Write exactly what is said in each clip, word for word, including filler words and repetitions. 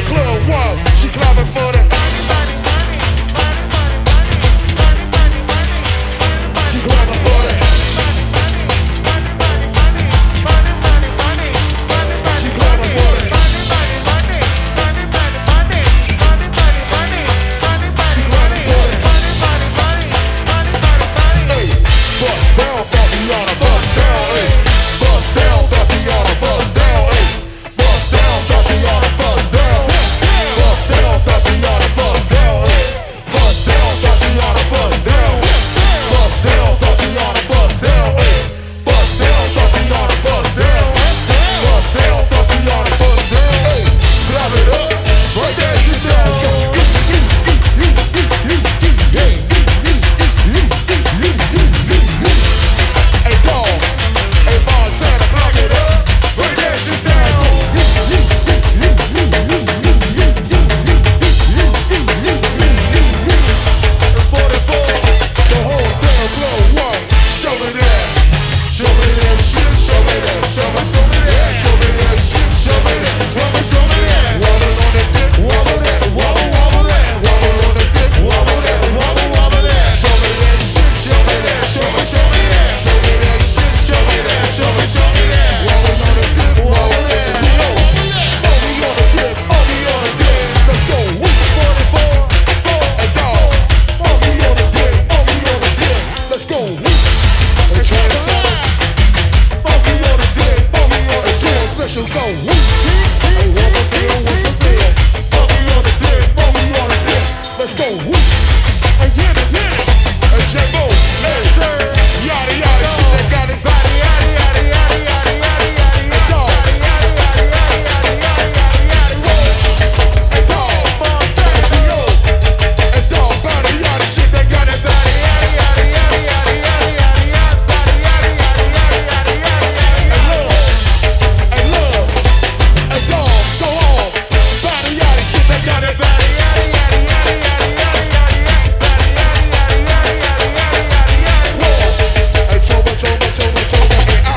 the club, whoa, she clapping for the she clapping for the she clapping for the she clapping for the hey, bust down, Tatiana, bust down, hey, bust down, Tatiana, bust down, hey, bust down, Tatiana, bust down, bust down, Tatiana, bust down, hey, bust down, Tatiana, bust down, bust down, Tatiana, bust down, hey, bust down, Tatiana, bust down, bust down, Tatiana, bust down, hey, grab it up, break that shit down, hey, Paul, hey, Paul, Santa, block it up, break that shit down. The whole damn glow, whoa, show me that, show me that shit, show me that, show me that, show me that shit, show me that, wobble, show me that, wobble on the dick, wobble that, wobble, wobble that, wobble on the dick, wobble that, wobble, wobble that, show me that shit, show me that, show me, show me that, show me that shit, show me that, show me, show me that, wobble on the dick, wobble that, wobble that, only on the dick, only on the dick, let's go, we forty-four, four and dog, only on the dick, only on the dick, let's go, we and twenty-sevens, only on the dick, only on the dick, let's go, we, hey, wobble deal, wobble deal, only on the dick, only on the dick, let's go, we, and yeah, the dick, and J-Bo, hey, yada yada, shit that got it, body, yada, yada, yada, yada, yada, yada, yada, dog. Hey, dog, baby, yo. Hey, dog, body, yada, shit that got it, body, yada, yada, yada, yada, yada, yada, yada, body, yada, yada, yada, yada, yada, yada, yada. Hey, love, hey, love, hey, dog, go on, body, yada, shit that got it, body, yada, yada, yada, yada, yada, yada, yada, body, yada, yada, yada, yada, yada, yada, yada. Hey, Toba, Toba, Toba, Toba, hey, eyes. Hey,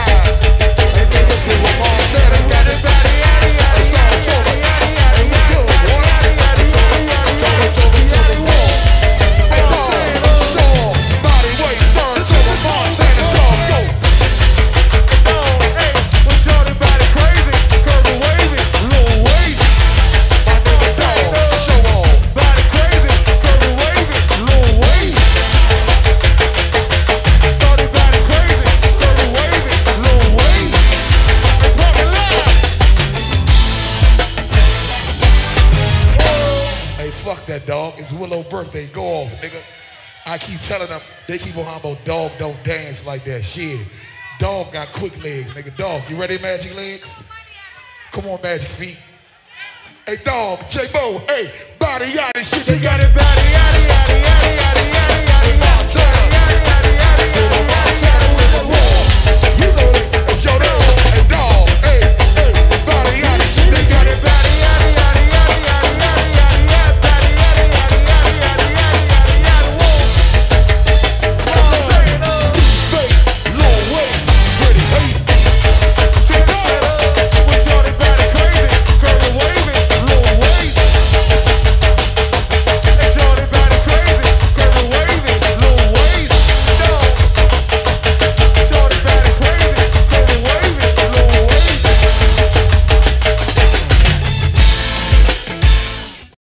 nigga, do a Montana, got it, body, yada, yada, hey, Santa, Toba, hey, what's good, boy? Hey, Toba, Toba, Toba, Toba, boy. Hey, dog, show off, body, weight, son, Toba, Montana, dog, go. Oh, hey, what's shorty body crazy, curvy wavy, little wavy, I think it's dog, show off, body crazy, curvy wavy, little wavy. Shorty body crazy, curvy wavy, little wavy. Walk it live. Hey, fuck that, dog. It's Willow's birthday. Go off, nigga. I keep telling them, they keep on humble, dog don't dance like that. Shit. Dog got quick legs, nigga. Dog, you ready, Magic Legs? Come on, Magic Feet. Hey, dog, J-Bo, hey, body, yada, shit, they got it, body, yada, yada.